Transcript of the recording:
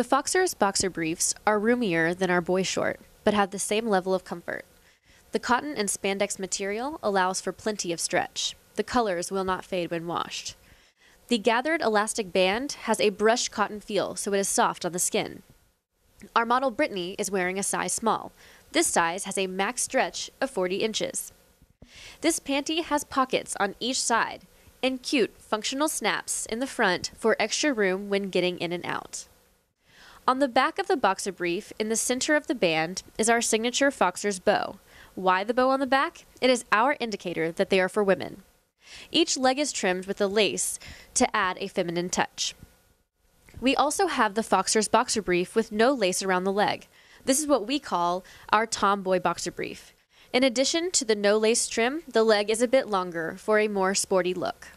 The Foxers boxer briefs are roomier than our boy short, but have the same level of comfort. The cotton and spandex material allows for plenty of stretch. The colors will not fade when washed. The gathered elastic band has a brushed cotton feel, so it is soft on the skin. Our model Brittany is wearing a size small. This size has a max stretch of 40 inches. This panty has pockets on each side and cute functional snaps in the front for extra room when getting in and out. On the back of the boxer brief, in the center of the band, is our signature Foxers bow. Why the bow on the back? It is our indicator that they are for women. Each leg is trimmed with a lace to add a feminine touch. We also have the Foxers boxer brief with no lace around the leg. This is what we call our tomboy boxer brief. In addition to the no lace trim, the leg is a bit longer for a more sporty look.